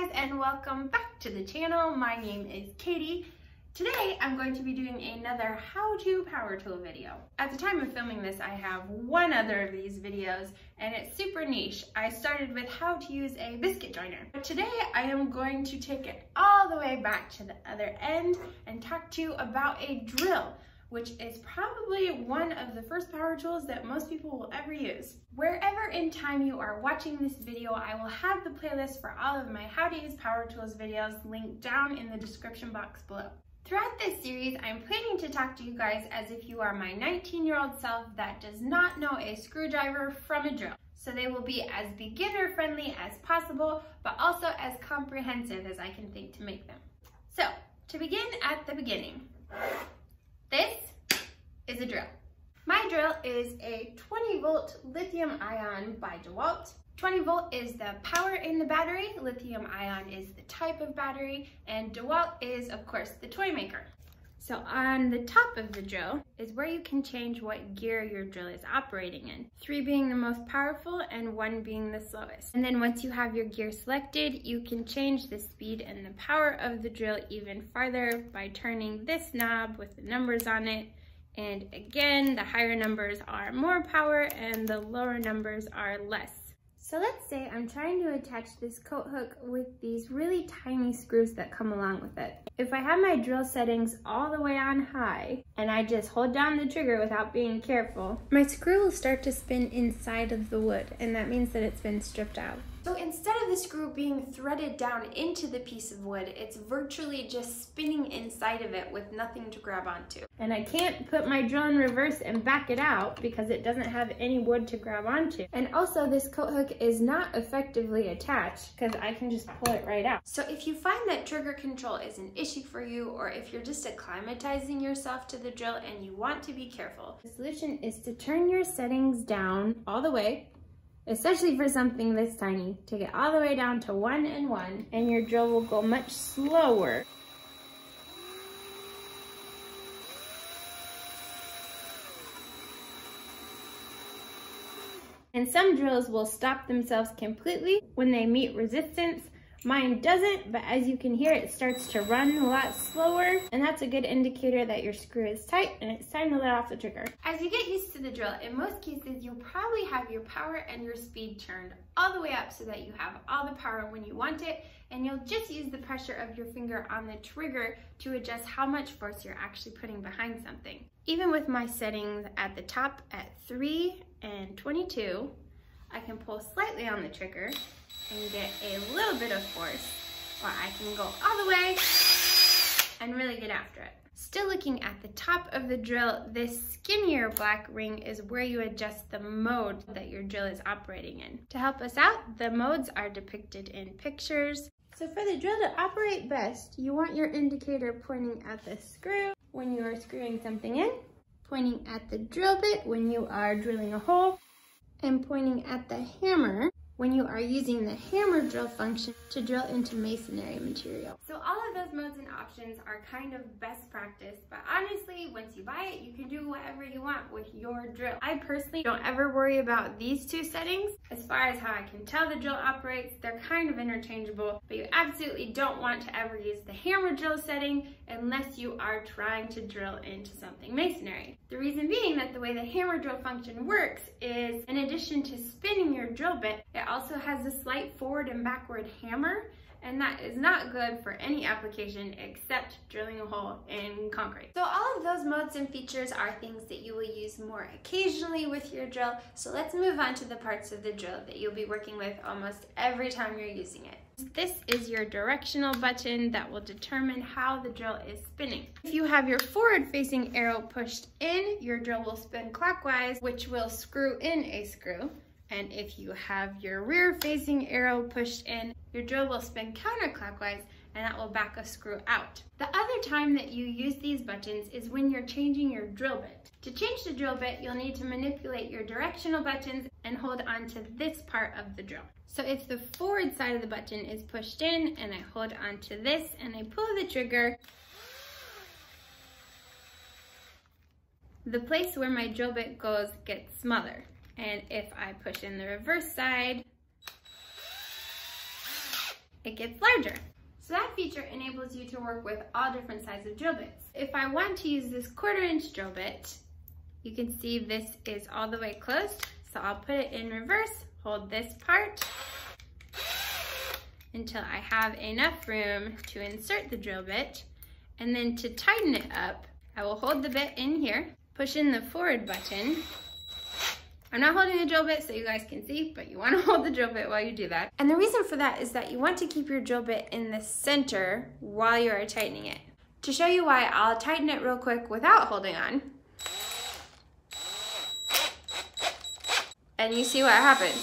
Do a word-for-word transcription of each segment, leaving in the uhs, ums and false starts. guys, and welcome back to the channel. My name is Katie. Today I'm going to be doing another how-to power tool video. At the time of filming this, I have one other of these videos and it's super niche. I started with how to use a biscuit joiner. But today I am going to take it all the way back to the other end and talk to you about a drill, which is probably one of the first power tools that most people will ever use. Wherever in time you are watching this video, I will have the playlist for all of my how to use power tools videos linked down in the description box below. Throughout this series, I'm planning to talk to you guys as if you are my nineteen-year-old self that does not know a screwdriver from a drill. So they will be as beginner-friendly as possible, but also as comprehensive as I can think to make them. So, to begin at the beginning, this is a drill. My drill is a twenty volt lithium ion by DeWalt. twenty volt is the power in the battery, lithium ion is the type of battery, and DeWalt is, of course, the toy maker. So on the top of the drill is where you can change what gear your drill is operating in, three being the most powerful and one being the slowest. And then once you have your gear selected, you can change the speed and the power of the drill even farther by turning this knob with the numbers on it. And again, the higher numbers are more power and the lower numbers are less. So let's say I'm trying to attach this coat hook with these really tiny screws that come along with it. If I have my drill settings all the way on high and I just hold down the trigger without being careful, my screw will start to spin inside of the wood, and that means that it's been stripped out. So instead of the screw being threaded down into the piece of wood, it's virtually just spinning inside of it with nothing to grab onto. And I can't put my drill in reverse and back it out because it doesn't have any wood to grab onto. And also this coat hook is not effectively attached because I can just pull it right out. So if you find that trigger control is an issue for you, or if you're just acclimatizing yourself to the drill and you want to be careful, the solution is to turn your settings down all the way, especially for something this tiny, take it all the way down to one and one, and your drill will go much slower. And some drills will stop themselves completely when they meet resistance. Mine doesn't, but as you can hear, it starts to run a lot slower, and that's a good indicator that your screw is tight and it's time to let off the trigger. As you get used to the drill, in most cases, you'll probably have your power and your speed turned all the way up so that you have all the power when you want it, and you'll just use the pressure of your finger on the trigger to adjust how much force you're actually putting behind something. Even with my settings at the top at three and twenty-two, I can pull slightly on the trigger and get a little bit of force, or I can go all the way and really get after it. Still looking at the top of the drill, this skinnier black ring is where you adjust the mode that your drill is operating in. To help us out, the modes are depicted in pictures. So for the drill to operate best, you want your indicator pointing at the screw when you are screwing something in, pointing at the drill bit when you are drilling a hole, and pointing at the hammer when you are using the hammer drill function to drill into masonry material. So all of those modes and options are kind of best practice, but honestly, once you buy it, you can do whatever you want with your drill. I personally don't ever worry about these two settings. As far as how I can tell the drill operates, they're kind of interchangeable, but you absolutely don't want to ever use the hammer drill setting unless you are trying to drill into something masonry. The reason being that the way the hammer drill function works is, in addition to spinning your drill bit, it It also has a slight forward and backward hammer, and that is not good for any application except drilling a hole in concrete. So all of those modes and features are things that you will use more occasionally with your drill, so let's move on to the parts of the drill that you'll be working with almost every time you're using it. This is your directional button that will determine how the drill is spinning. If you have your forward-facing arrow pushed in, your drill will spin clockwise, which will screw in a screw. And if you have your rear-facing arrow pushed in, your drill will spin counterclockwise, and that will back a screw out. The other time that you use these buttons is when you're changing your drill bit. To change the drill bit, you'll need to manipulate your directional buttons and hold on to this part of the drill. So if the forward side of the button is pushed in, and I hold on to this, and I pull the trigger, the place where my drill bit goes gets smaller. And if I push in the reverse side, it gets larger. So that feature enables you to work with all different sizes of drill bits. If I want to use this quarter inch drill bit, you can see this is all the way closed. So I'll put it in reverse, hold this part until I have enough room to insert the drill bit. And then to tighten it up, I will hold the bit in here, push in the forward button. I'm not holding the drill bit so you guys can see, but you want to hold the drill bit while you do that. And the reason for that is that you want to keep your drill bit in the center while you are tightening it. To show you why, I'll tighten it real quick without holding on. And you see what happens.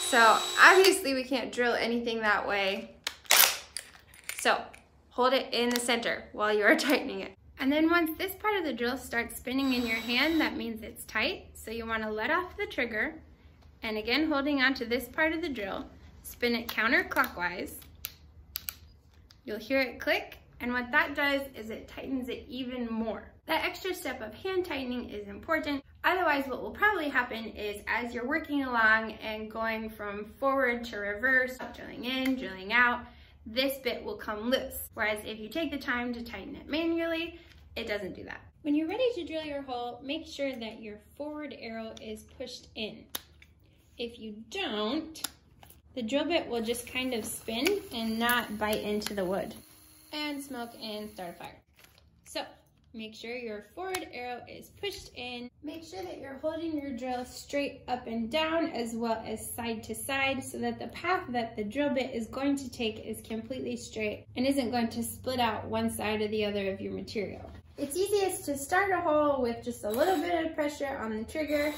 So obviously we can't drill anything that way. So hold it in the center while you are tightening it. And then once this part of the drill starts spinning in your hand, that means it's tight. So you want to let off the trigger, and again holding onto this part of the drill, spin it counterclockwise. You'll hear it click, and what that does is it tightens it even more. That extra step of hand tightening is important. Otherwise, what will probably happen is as you're working along and going from forward to reverse, drilling in, drilling out, this bit will come loose. Whereas if you take the time to tighten it manually, it doesn't do that. When you're ready to drill your hole, make sure that your forward arrow is pushed in. If you don't, the drill bit will just kind of spin and not bite into the wood and smoke and start a fire. So make sure your forward arrow is pushed in. Make sure that you're holding your drill straight up and down as well as side to side so that the path that the drill bit is going to take is completely straight and isn't going to split out one side or the other of your material. It's easiest to start a hole with just a little bit of pressure on the trigger.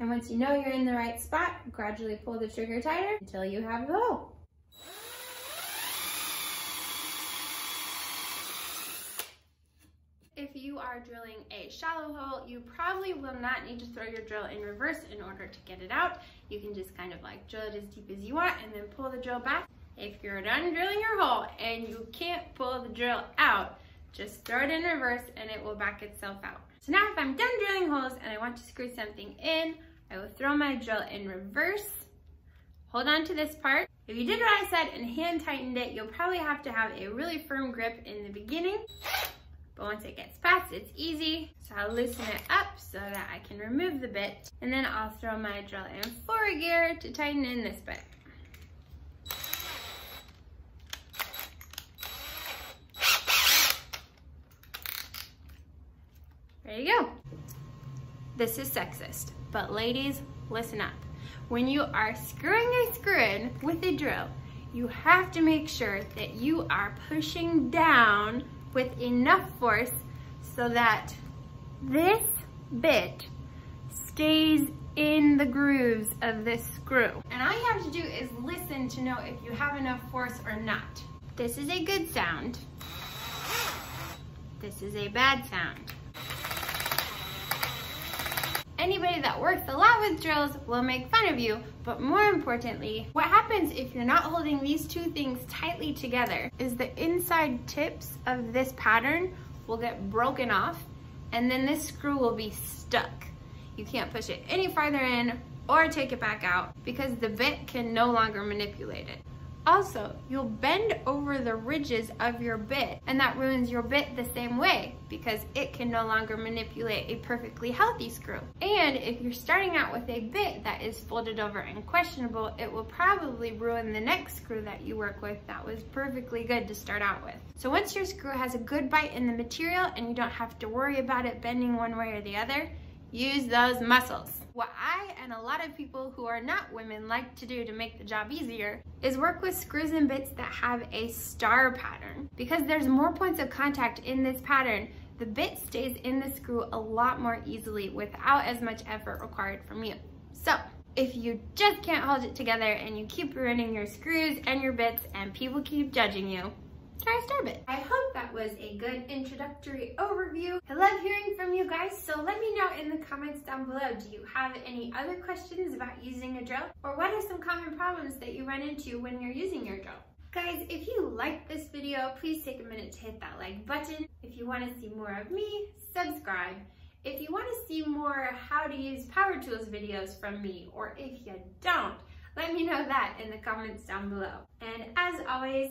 And once you know you're in the right spot, gradually pull the trigger tighter until you have the hole. If you are drilling a shallow hole, you probably will not need to throw your drill in reverse in order to get it out. You can just kind of like drill it as deep as you want and then pull the drill back. If you're done drilling your hole and you can't pull the drill out, just throw it in reverse and it will back itself out. So now if I'm done drilling holes and I want to screw something in, I will throw my drill in reverse, hold on to this part. If you did what I said and hand tightened it, you'll probably have to have a really firm grip in the beginning. But once it gets past, it's easy. So I'll loosen it up so that I can remove the bit. And then I'll throw my drill in forward gear to tighten in this bit. There you go. This is sexist, but ladies, listen up. When you are screwing a screw in with a drill, you have to make sure that you are pushing down with enough force so that this bit stays in the grooves of this screw. And all you have to do is listen to know if you have enough force or not. This is a good sound. This is a bad sound. Anybody that works a lot with drills will make fun of you, but more importantly, what happens if you're not holding these two things tightly together is the inside tips of this pattern will get broken off, and then this screw will be stuck. You can't push it any farther in or take it back out because the bit can no longer manipulate it. Also, you'll bend over the ridges of your bit, and that ruins your bit the same way because it can no longer manipulate a perfectly healthy screw. And if you're starting out with a bit that is folded over and questionable, it will probably ruin the next screw that you work with that was perfectly good to start out with. So once your screw has a good bite in the material and you don't have to worry about it bending one way or the other, use those muscles. What I and a lot of people who are not women like to do to make the job easier is work with screws and bits that have a star pattern. Because there's more points of contact in this pattern, the bit stays in the screw a lot more easily without as much effort required from you. So if you just can't hold it together and you keep ruining your screws and your bits and people keep judging you, try a star bit. I hope that was a good introductory overview. I love hearing from you guys, so let me know in the comments down below, do you have any other questions about using a drill? Or what are some common problems that you run into when you're using your drill? Guys, if you liked this video, please take a minute to hit that like button. If you want to see more of me, subscribe. If you want to see more how to use power tools videos from me, or if you don't, Let me know that in the comments down below. And as always,